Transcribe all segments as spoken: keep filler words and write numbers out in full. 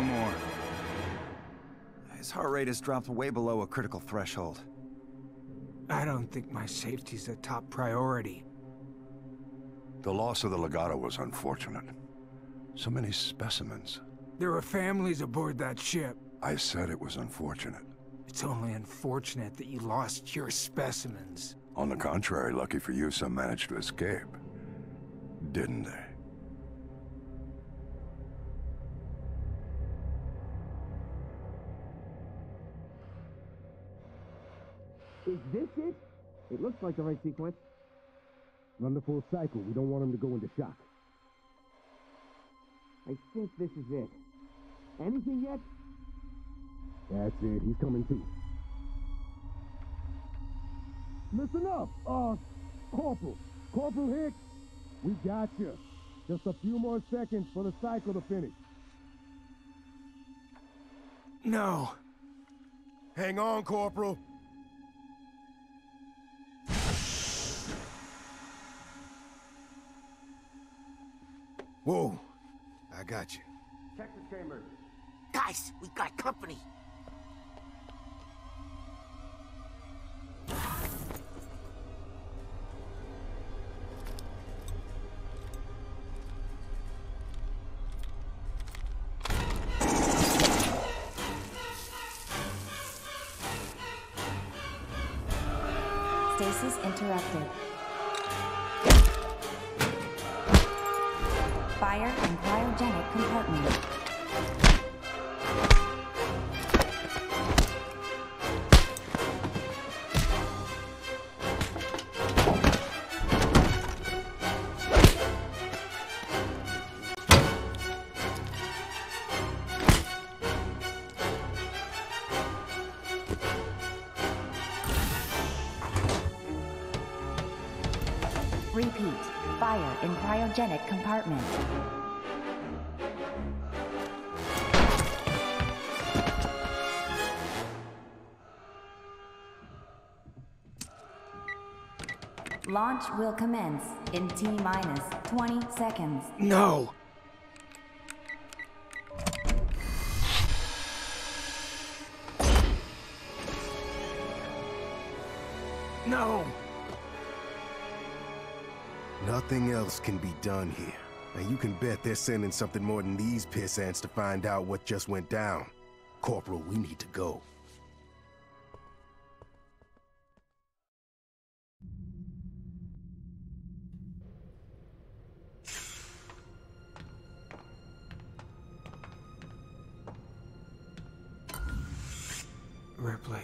no more. His heart rate has dropped way below a critical threshold. I don't think my safety's the top priority. The loss of the Legato was unfortunate. So many specimens. There were families aboard that ship. I said it was unfortunate. It's only unfortunate that you lost your specimens. On the contrary, lucky for you, some managed to escape. Didn't they? Is this it? It looks like the right sequence. Run the full cycle. We don't want him to go into shock. I think this is it. Anything yet? That's it. He's coming too. Listen up, uh, Corporal. Corporal Hicks, we got you. Just a few more seconds for the cycle to finish. No. Hang on, Corporal. Whoa. I got you. Check the chambers. Guys, we got company. Stasis interrupted. Fire in cryogenic compartment. Repeat, fire in cryogenic compartment. Launch will commence in T-minus twenty seconds. No! No! Nothing else can be done here. Now you can bet they're sending something more than these pissants to find out what just went down. Corporal, we need to go. Ripley.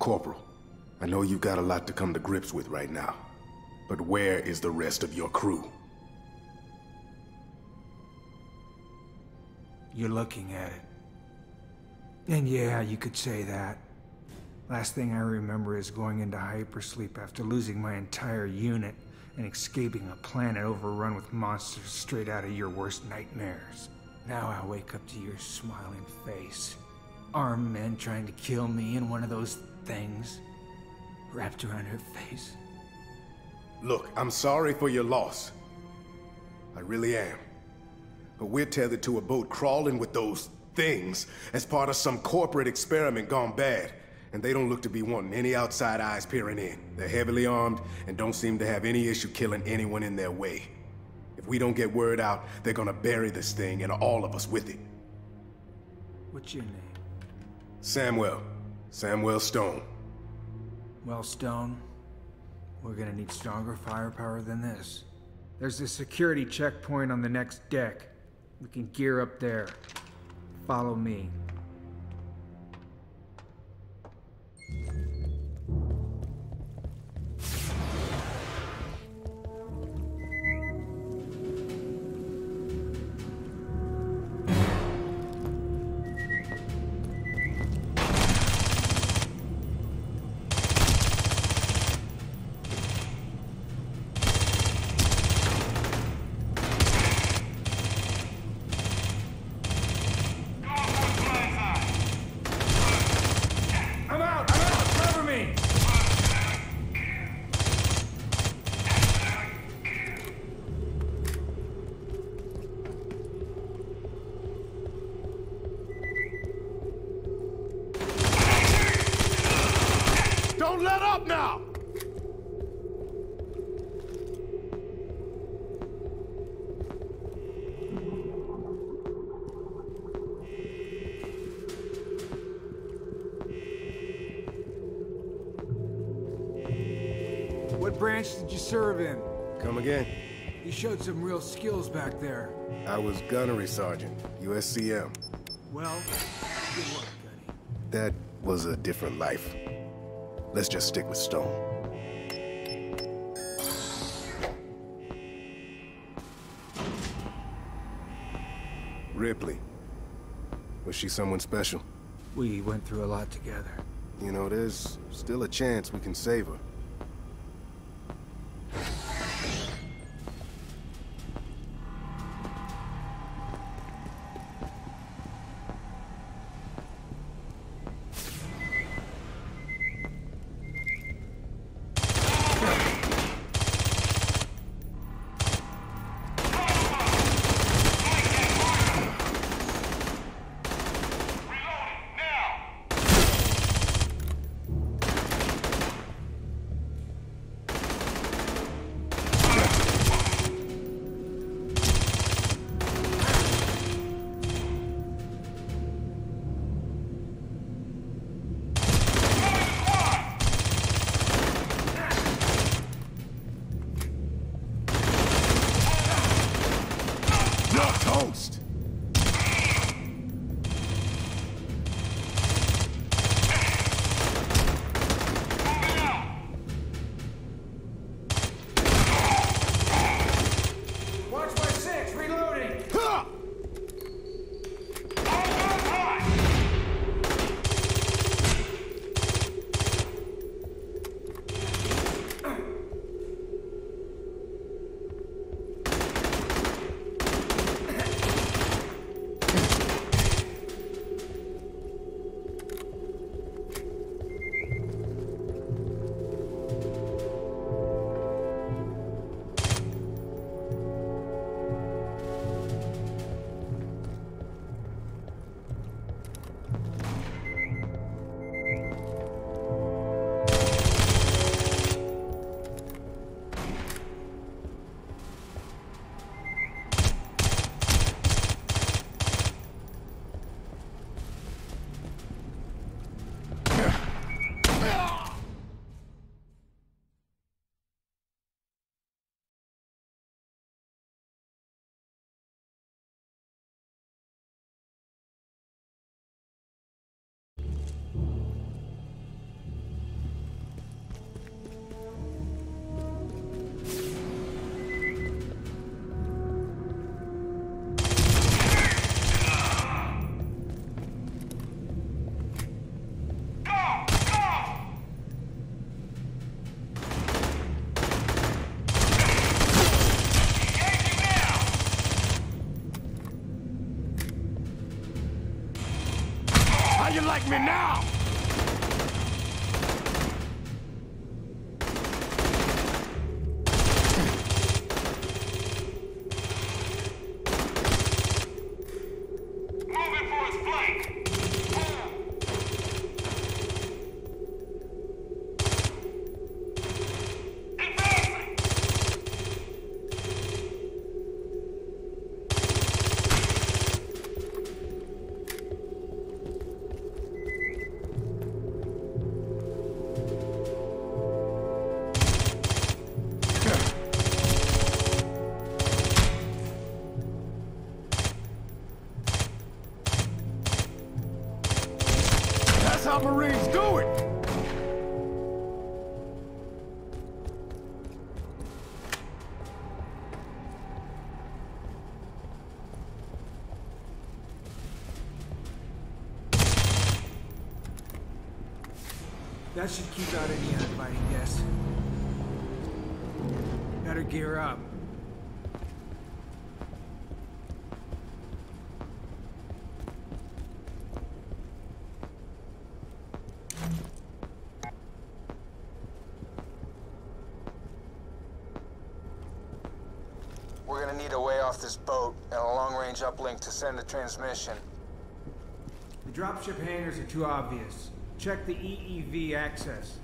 Corporal, I know you've got a lot to come to grips with right now. But where is the rest of your crew? You're looking at it. And yeah, you could say that. Last thing I remember is going into hypersleep after losing my entire unit and escaping a planet overrun with monsters straight out of your worst nightmares. Now I wake up to your smiling face. Armed men trying to kill me in one of those things wrapped around her face. Look, I'm sorry for your loss. I really am. But we're tethered to a boat crawling with those things as part of some corporate experiment gone bad, and they don't look to be wanting any outside eyes peering in. They're heavily armed and don't seem to have any issue killing anyone in their way. If we don't get word out, they're gonna bury this thing and all of us with it. What's your name? Samwell. Samwell Stone. Well, Stone. We're gonna need stronger firepower than this. There's a security checkpoint on the next deck. We can gear up there. Follow me. Don't let up now! What branch did you serve in? Come again? You showed some real skills back there. I was Gunnery Sergeant, U S C M. Well, good work, Gunny. That was a different life. Let's just stick with Stone. Ripley. Was she someone special? We went through a lot together. You know, there's still a chance we can save her. Me now! That should keep out any uninviting guests. Better gear up. We're gonna need a way off this boat and a long-range uplink to send the transmission. The dropship hangars are too obvious. Check the E E V access.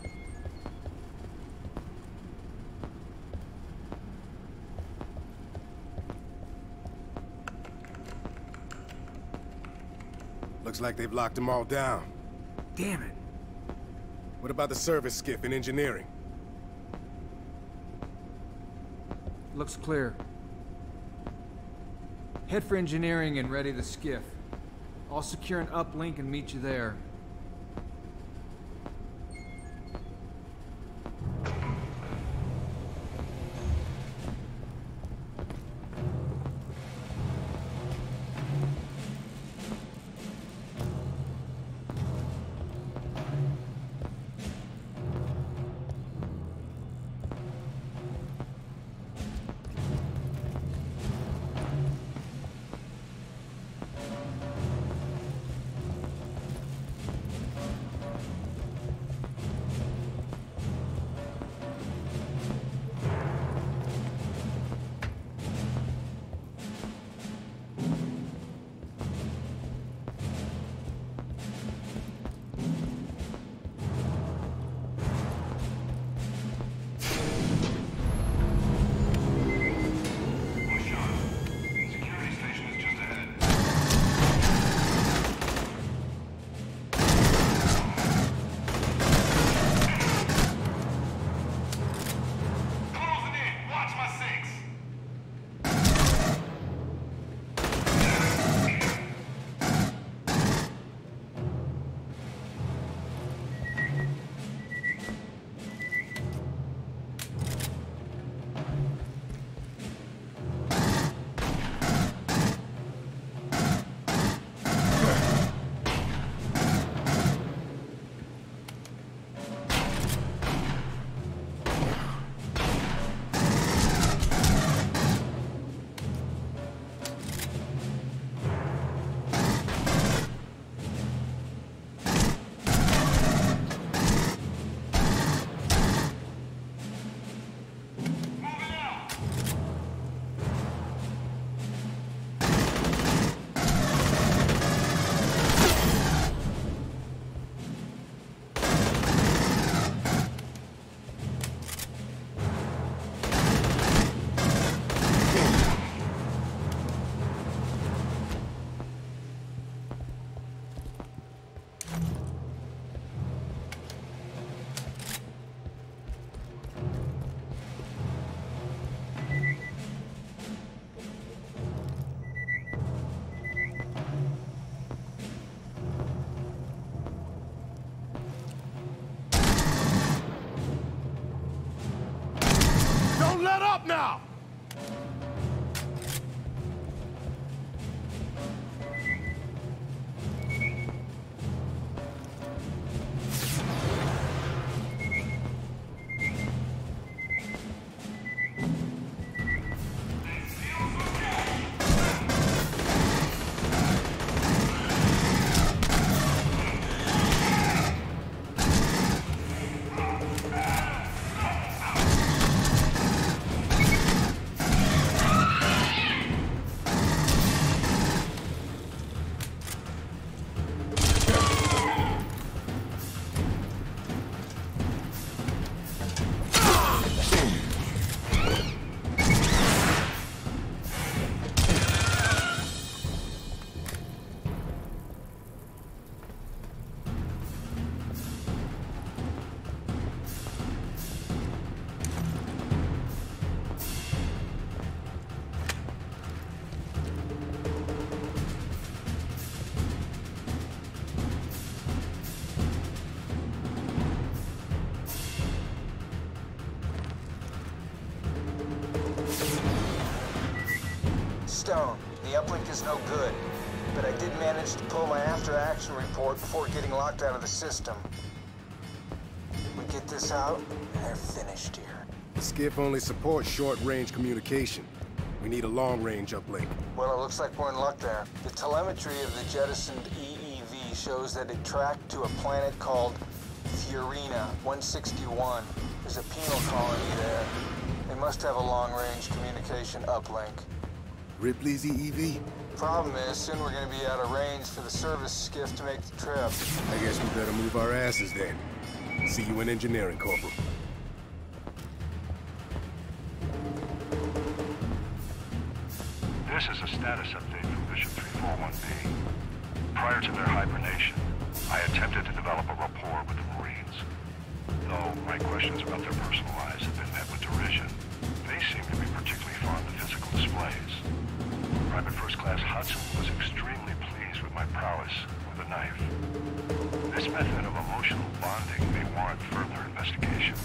Looks like they've locked them all down. Damn it. What about the service skiff in engineering? Looks clear. Head for engineering and ready the skiff. I'll secure an uplink and meet you there. Now! The uplink is no good, but I did manage to pull my after-action report before getting locked out of the system. We get this out, and they're finished here. The skiff only supports short-range communication. We need a long-range uplink. Well, it looks like we're in luck there. The telemetry of the jettisoned E E V shows that it tracked to a planet called Fiorina one sixty-one. There's a penal colony there. They must have a long-range communication uplink. Ripley's E E V? Problem is, soon we're gonna be out of range for the service skiff to make the trip. I guess we better move our asses then. See you in engineering, Corporal. This is a status update from Mission three forty-one B. Prior to their hibernation, I attempted to develop a rapport with the Marines. Though my questions about their personal lives have been met with derision, they seem to be particularly fond of physical displays. Private First Class Hudson was extremely pleased with my prowess with a knife. This method of emotional bonding may warrant further investigation.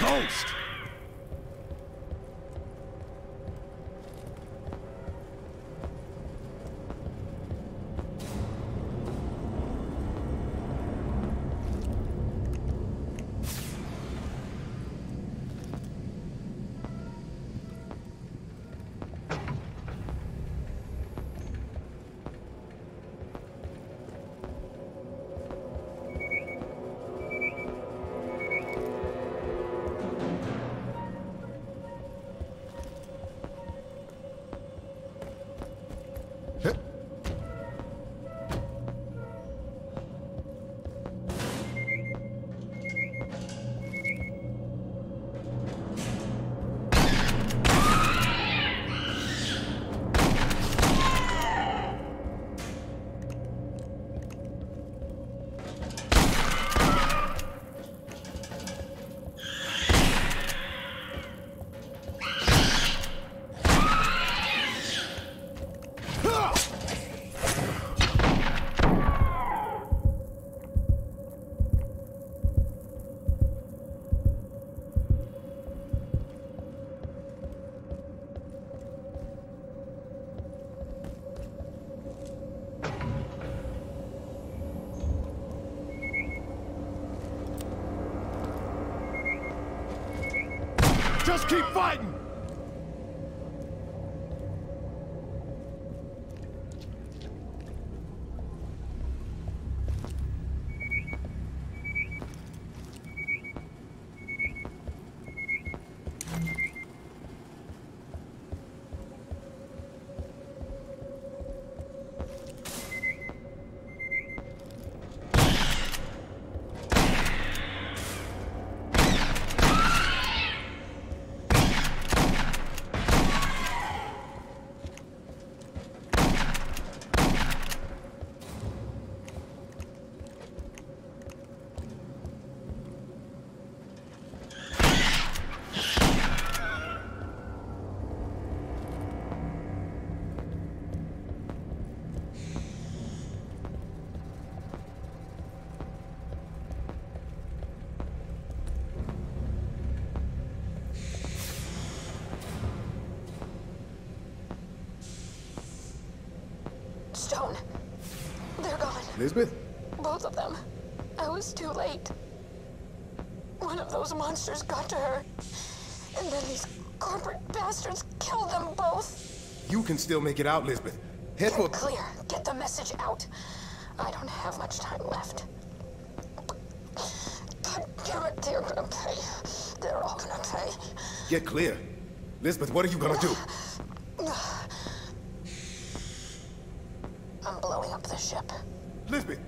Toast! Just keep fighting! Lisbeth? Both of them. I was too late. One of those monsters got to her, and then these corporate bastards killed them both. You can still make it out, Lisbeth. Head for- Get clear. Get the message out. I don't have much time left. God damn it, they're gonna pay. They're all gonna pay. Get clear. Lisbeth, what are you gonna do? I'm blowing up the ship. Lisbeth!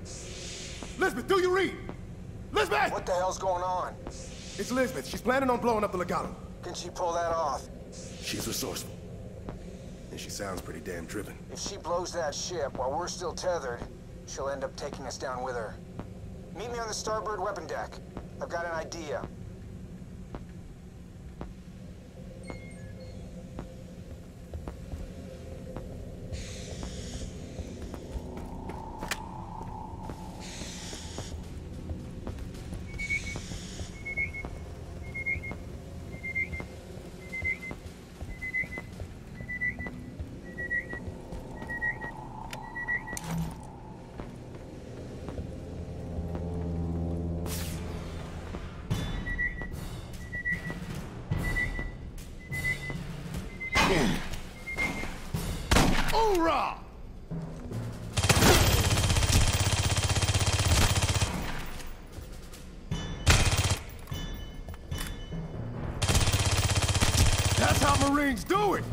Lisbeth, do you read? Lisbeth! What the hell's going on? It's Lisbeth. She's planning on blowing up the Legato. Can she pull that off? She's resourceful. And she sounds pretty damn driven. If she blows that ship while we're still tethered, she'll end up taking us down with her. Meet me on the starboard weapon deck. I've got an idea. Hoorah! That's how Marines do it!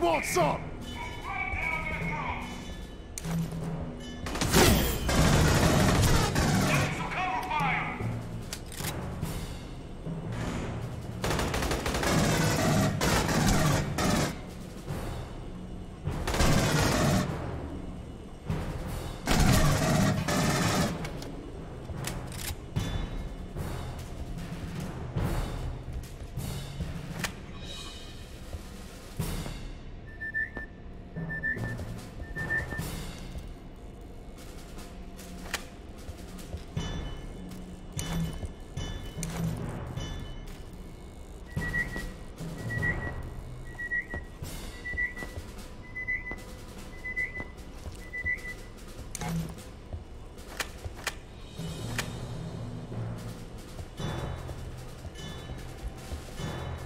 What's up?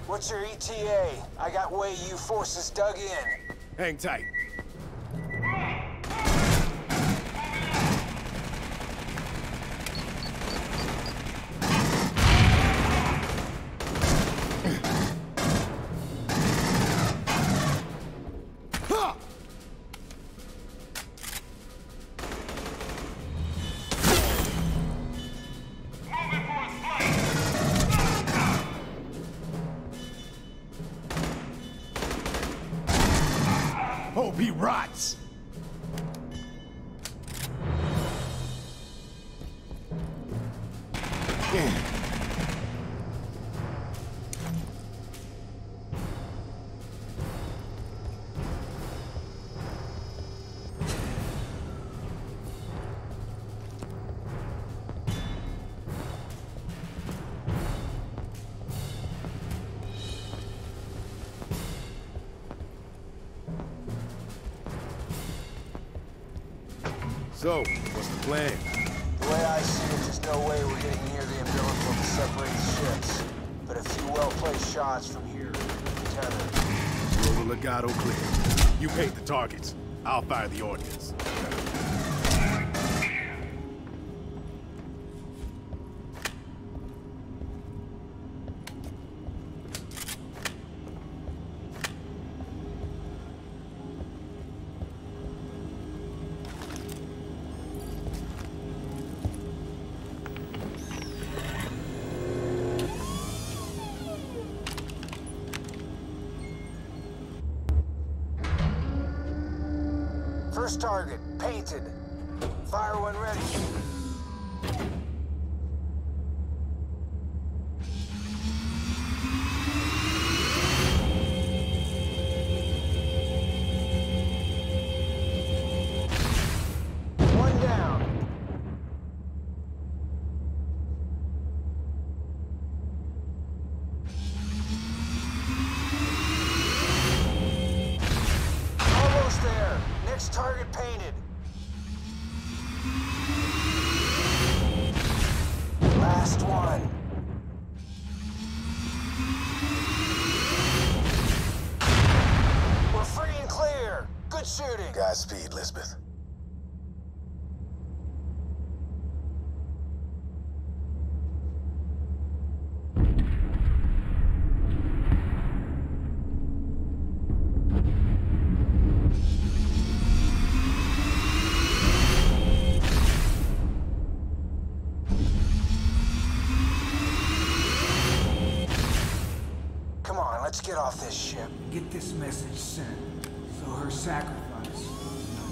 What's your E T A? I got way you forces dug in. Hang tight. So, what's the plan? The way I see it, there's no way we're getting near the umbilical to separate ships. But a few well-placed shots from here, tether. Global Legato clear. You paint the targets. I'll fire the ordnance. First target, painted. Fire when ready. target painted. Last one. We're free and clear. Good shooting. Godspeed, Lisbeth. Let's get off this ship. Get this message sent, so her sacrifice is not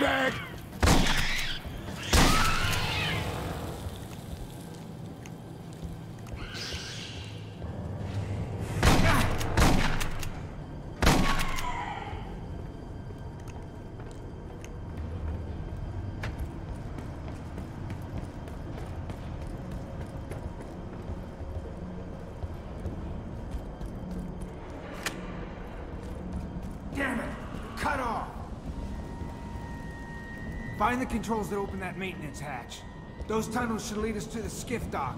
Back. Damn it! Cut off! Find the controls that open that maintenance hatch. Those tunnels should lead us to the skiff dock.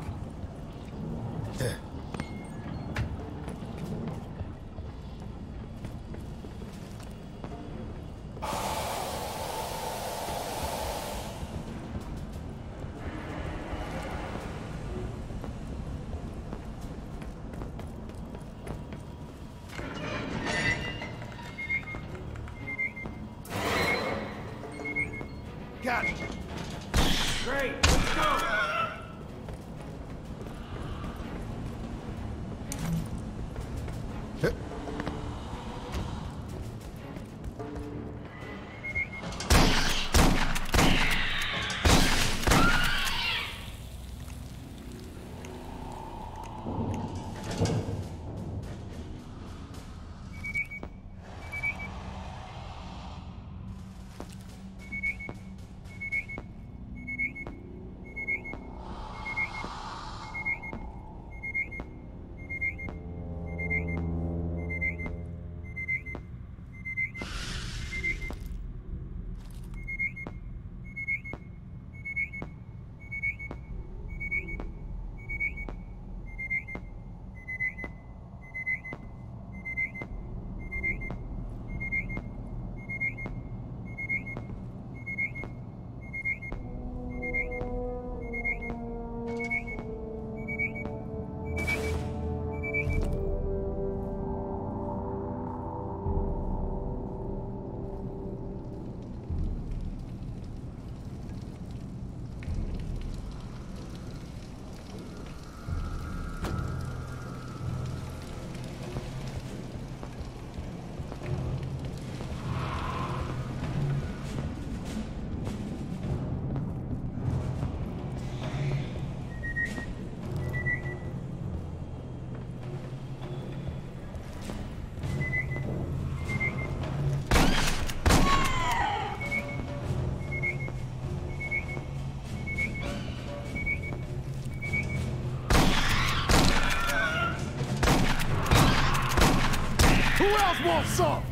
What's up?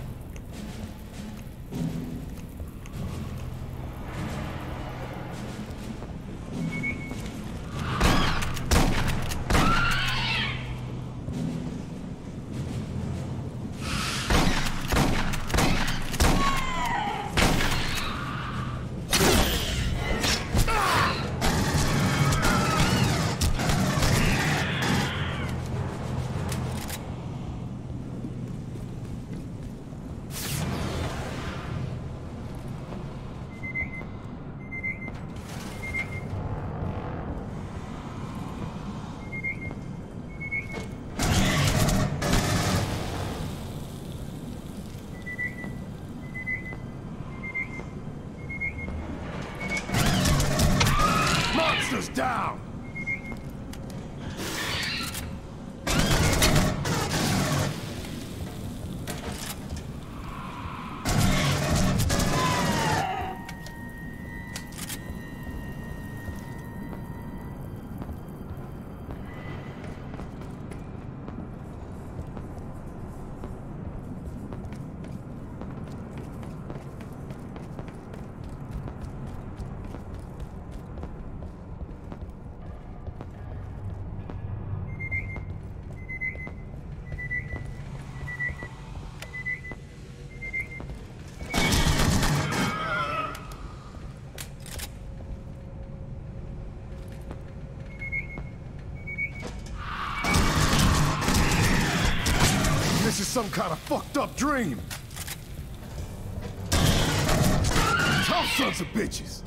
Down! This is some kind of fucked up dream. Tough sons of bitches.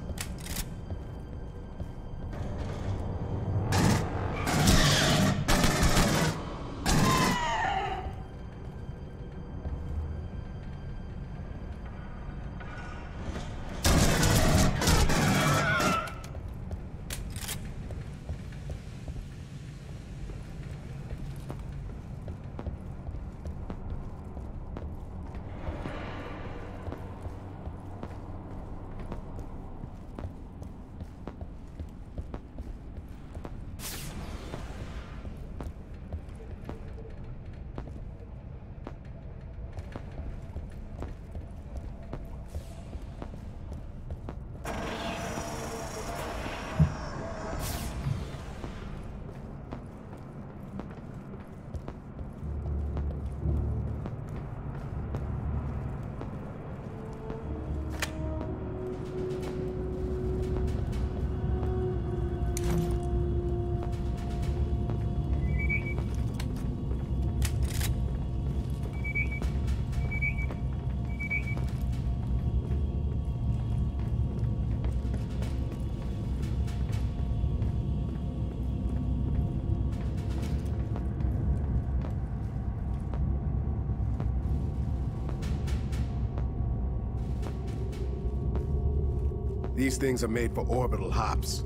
These things are made for orbital hops,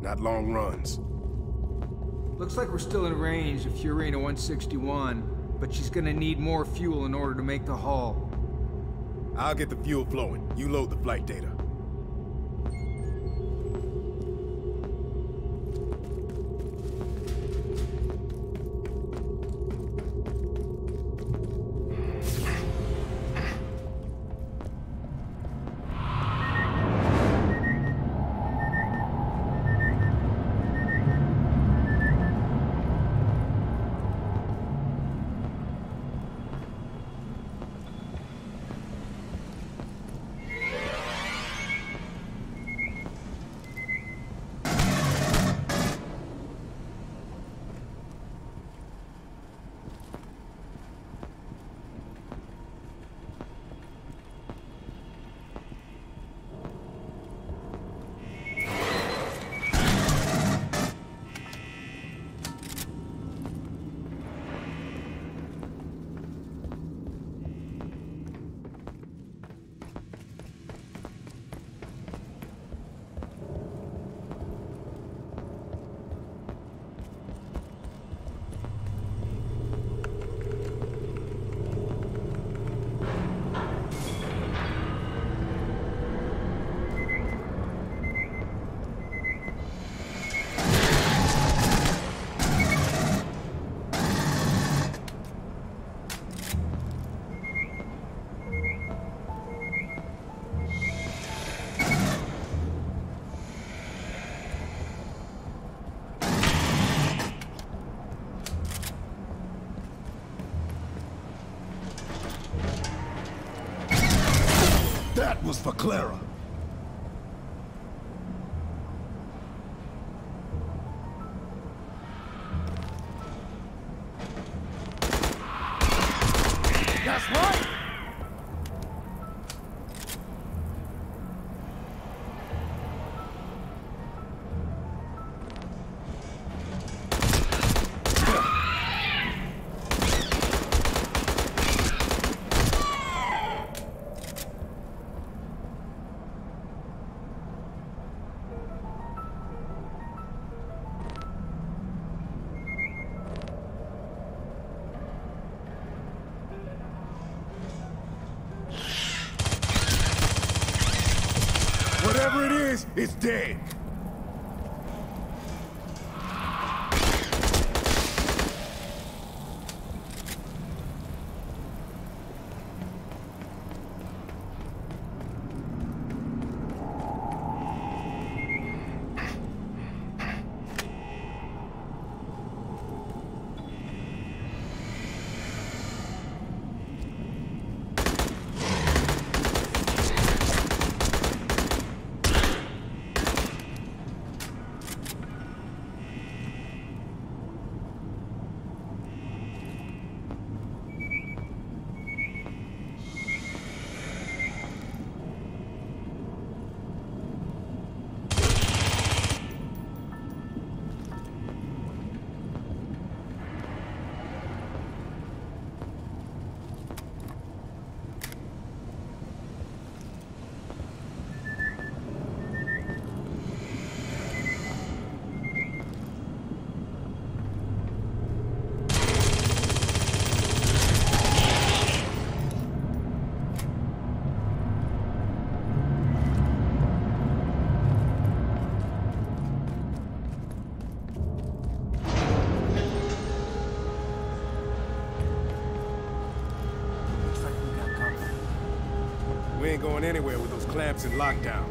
not long runs. Looks like we're still in range of Fiorina one sixty-one, but she's gonna need more fuel in order to make the haul. I'll get the fuel flowing. You load the flight data. Was for Clara. That's right. Whatever it is, it's dead. Ain't going anywhere with those clamps in lockdown.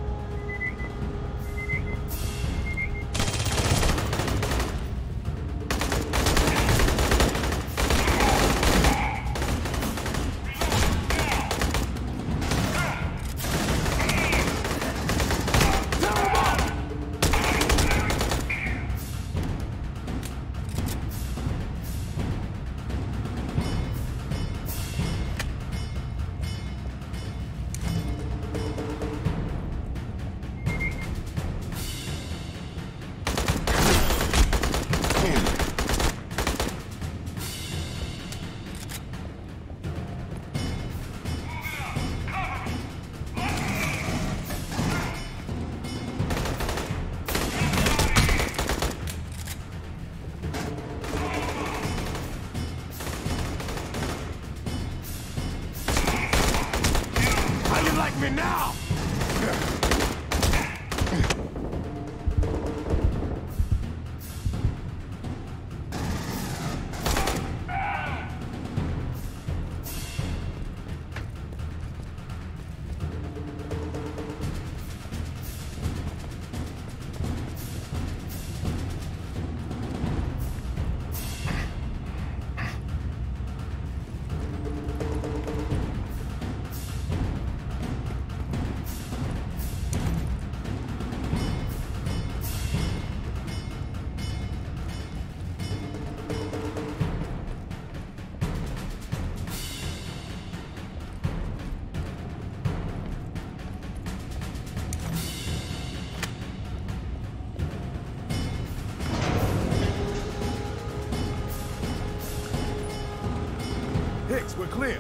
We're clear.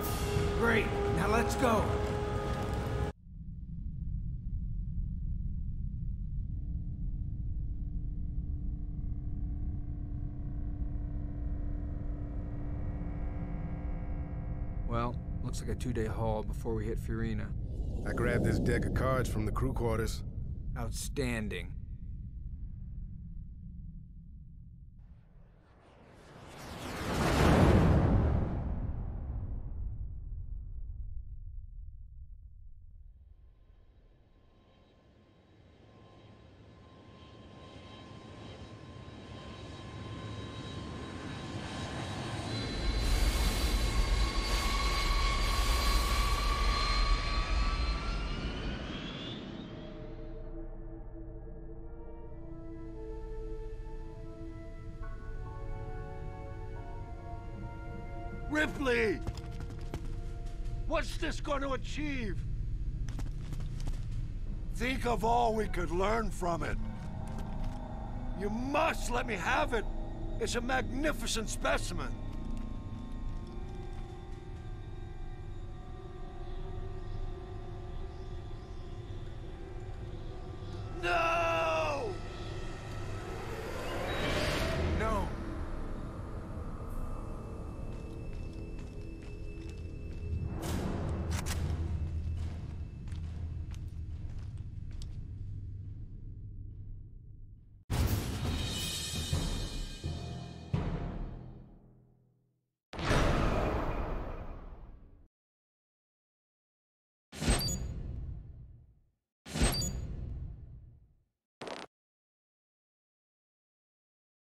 Great. Now let's go. Well, looks like a two-day haul before we hit Fiorina. I grabbed this deck of cards from the crew quarters. Outstanding. Ripley! What's this going to achieve? Think of all we could learn from it. You must let me have it. It's a magnificent specimen.